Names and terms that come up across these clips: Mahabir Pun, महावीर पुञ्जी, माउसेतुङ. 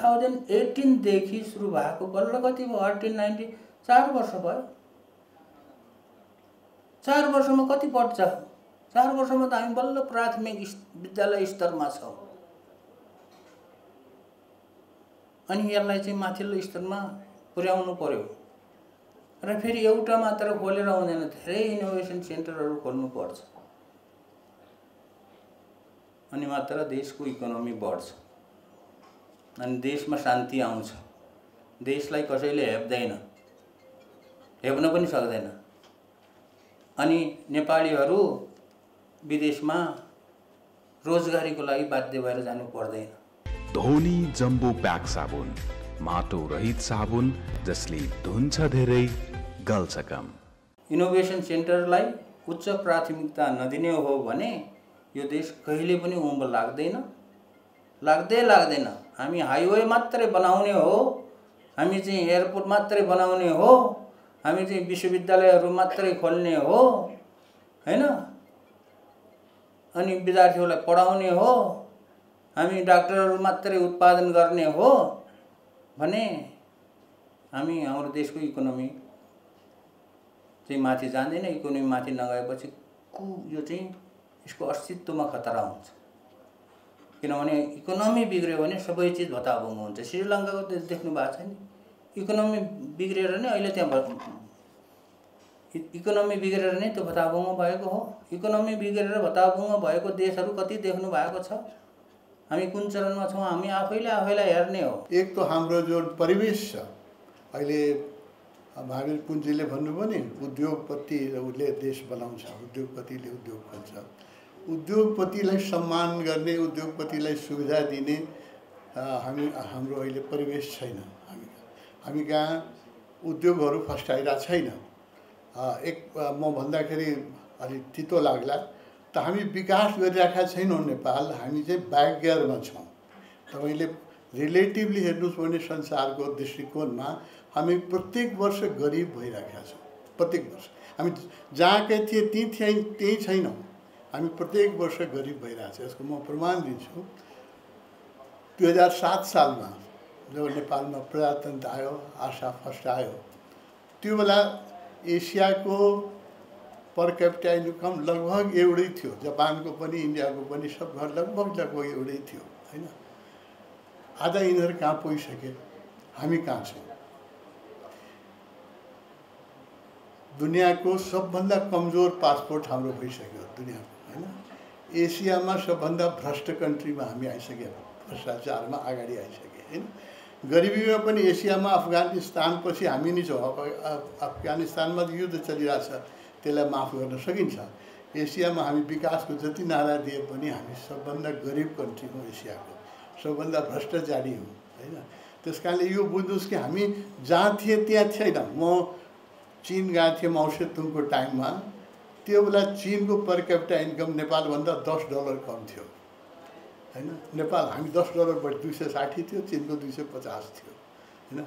2018 देखि सुरु भएको बल्ल कति भयो 1890 4 वर्ष भयो। 4 वर्षमा कति पढ्छ? 4 वर्षमा त हामी बल्ल प्राथमिक विद्यालय स्तरमा छौं अनि यसलाई चाहिँ माथिल्लो स्तरमा पुर्याउनु पर्यो र फेरि एउटा मात्र खोलेर हुँदैन, धेरै इनोभेसन सेन्टरहरु खोल्नु पर्छ अनि मात्र देशको इकोनोमी बढ्छ अनि देशमा शान्ति आउँछ। देशलाई कसैले हेप्दैन, हेप्न पनि सक्दैन। अनि नेपालीहरू विदेशमा रोजगारीको लागि बाध्य भएर जानु पर्दैन। धोनी जम्बो प्याक साबुन, माटो रहित साबुन जसले धुन्छ धेरै गल्छ कम। इनोभेसन सेन्टरलाई उच्च प्राथमिकता नदिने हो भने यो देश कहिले पनि उम्र लाग्दैन, लाग्दै लाग्दैन। हामी हाइवे मात्रै बनाउने हो, हामी चाहिँ एयरपोर्ट मात्रै बनाउने हो, हामी चाहिँ विश्वविद्यालयहरू मात्रै खोल्ने हो, हैन? अनि विद्यार्थीहरूलाई पढाउने हो, हामी डाक्टरहरू मात्रै उत्पादन गर्ने हो भने हामी हाम्रो देशको इकोनोमी चाहिँ माथि जाँदैन। इकोनोमी माथि नगएपछि यो चाहिँ यसको अस्तित्वमा खतरा हुन्छ, किनभने इकोनोमी बिग्रियो भने सबै चीज भताभुङ हुन्छ। श्रीलङ्काको त देख्नु भएको छ नि, इकोनोमी बिग्रेर नै अहिले त्यहाँ इकोनोमी बिग्रेर नै त्यो भताभुङ भएको हो। इकोनोमी बिग्रेर भताभुङ भएको देशहरू कति देख्नु भएको छ? हामी कुन चरणमा छौँ? हामी आफैले आफैलाई हेर्ने हो। एक त हाम्रो जो परिवेश छ, अहिले महावीर पुञ्जीले भन्नुभयो नि उद्योगपति उसले देश बनाउँछ, उद्योगपतिले उद्योग खोल्छ। उद्योगपतिलाई सम्मान गर्ने, उद्योगपतिलाई सुविधा दिने हामी हाम्रो अहिले परिवेश छैन। हामी कहाँ उद्योगहरू फस्टाइरहेको छैन। म भन्दाखेरि अलि तितो लाग्ला, त हामी विकास गरिरहेका छैनौँ नेपाल, हामी चाहिँ ब्याकगियरमा छौँ। तपाईले रिलेटिभली हेर्नुहोस् भने संसारको दृष्टिकोणमा हामी प्रत्येक वर्ष गरिब भइरहेका छौँ। प्रत्येक वर्ष हामी जहाँकै थिए त्यहीँ छैनौँ, हामी प्रत्येक वर्ष गरिब भइरहेछ। यसको म प्रमाण दिन्छु। 2007 सालमा जब नेपालमा प्रजातन्त्र आयो, आशा फर्स्ट आयो, त्यो बेला एसियाको पर क्यापिटा इन्कम लगभग एउटै थियो, जापानको पनि इन्डियाको पनि सब घर लगभग एउटै थियो, हैन? आधा यिनीहरू कहाँ पुगिसके, हामी कहाँ छौँ? दुनियाको सबभन्दा कमजोर पासपोर्ट हाम्रो भइसक्यो दुनियाँको, हैन? एसियामा सबभन्दा भ्रष्ट कन्ट्रीमा हामी आइसक्यौँ, भ्रष्टाचारमा अगाडि आइसक्यौँ, हैन? गरिबीमा पनि एसियामा अफगानिस्तानपछि हामी नै छौँ। अफगानिस्तानमा युद्ध चलिरहेछ, त्यसलाई माफ गर्न सकिन्छ। एसियामा हामी विकासको जति नारा दिए पनि हामी सबभन्दा गरिब कन्ट्री हौँ, एसियाको सबभन्दा भ्रष्टाचारी हौँ, हैन? त्यस कारणले यो बुझ्नुहोस् कि हामी जहाँ थिए त्यहाँ छैन। म चीन गएको थिएँ माउसेतुङको टाइममा, त्यो बेला चीनको पर क्यापिटा इन्कम नेपालभन्दा $10 कम थियो, हैन? नेपाल हामी $10 बढी 260 थियो, चीनको 250 थियो, हैन?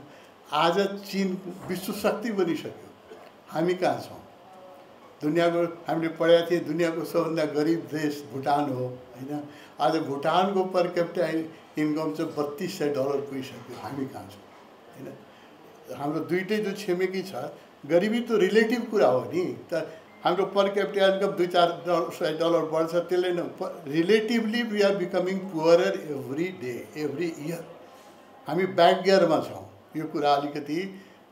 आज चीन विश्व शक्ति बनिसक्यो, हामी कहाँ छौँ? दुनियाँको हामीले पढेका थियौँ दुनियाँको सबभन्दा गरिब देश भुटान हो, हैन? आज भुटानको पर क्यापिटा इन्कम चाहिँ $3200 पुगिसक्यो, हामी कहाँ छौँ? हैन? हाम्रो दुइटै जो छिमेकी छ, गरिबी तो रिलेटिभ कुरा हो नि, त हाम्रो पर क्यापिटा इन्कम $200-400 बढ्छ, त्यसले न relatively we are becoming poorer every day every year. हामी ब्याकगियरमा छौँ। यो कुरा अलिकति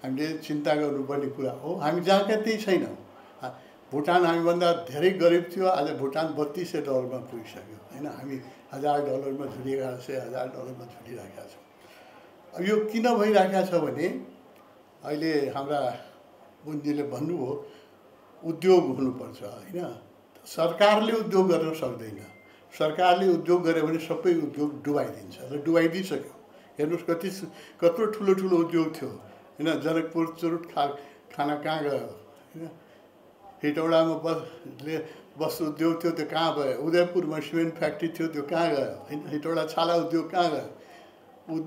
हामीले चिन्ता गर्नुपर्ने कुरा हो। हामी जहाँ कहाँ त्यही छैनौँ। भुटान हामीभन्दा धेरै गरिब थियो, आज भुटान $3200 पुगिसक्यो, हैन? हामी $1000 झुलिरहेका छौँ, $1000 झुलिरहेका छौँ। अब यो किन भइरहेको छ भने अहिले हाम्रा पुञ्जीले भन्नुभयो उद्योग हुनुपर्छ, हैन? सरकारले उद्योग गर्न सक्दैन। सरकारले उद्योग गर्यो भने सबै उद्योग डुबाइदिन्छ र डुबाइदिइसक्यो। हेर्नुहोस् कत्रो ठुलो ठुलो उद्योग थियो, हैन? जनकपुर चुरुट खाना कहाँ गयो, हैन? हेटौडामा बस उद्योग थियो, त्यो कहाँ गयो? उदयपुरमा सिमेन्ट फ्याक्ट्री थियो, त्यो कहाँ गयो, हैन? हेटौडा छाला उद्योग कहाँ गयो?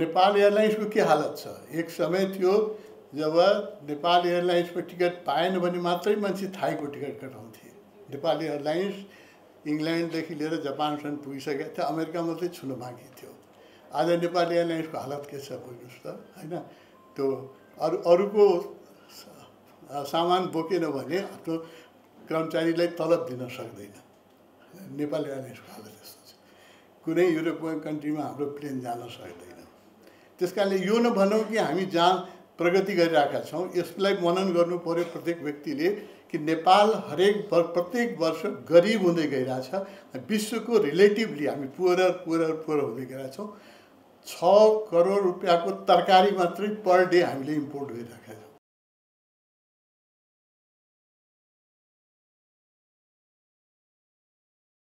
नेपाल एयरलाइन्सको के हालत छ? एक समय थियो जब नेपाल एयरलाइन्सको टिकट पाएन भने मात्रै मान्छे थाईको टिकट कटाउँथे। नेपाल एयरलाइन्स इङ्ल्यान्डदेखि लिएर जापानसम्म पुगिसकेको थियो, अमेरिका मात्रै छुन बाँकी थियो। आज नेपालीहरूलाई यसको हालत के छ बुझ्नुस् त हैन। त्यो अरूको सामान बोकेन भने आफ्नो कर्मचारीलाई तलब दिन सक्दैन। नेपालीहरूले यसको हालत यस्तो छ। कुनै युरोपियन कन्ट्रीमा हाम्रो प्लेन जान सक्दैन। त्यसकारणले यो नभनौँ कि हामी जहाँ प्रगति गरिरहेका छौँ यसलाई मनन गर्नु पर्यो प्रत्येक व्यक्तिले कि नेपाल हरेक प्रत्येक वर्ष गरिब हुँदै गइरहेछ। विश्वको रिलेटिभली हामी पुअर हुँदै गइरहेछौँ। 6 करोड रुपैयाँको तरकारी मात्रै पर डे हामीले इम्पोर्ट गरिरहेका छौँ।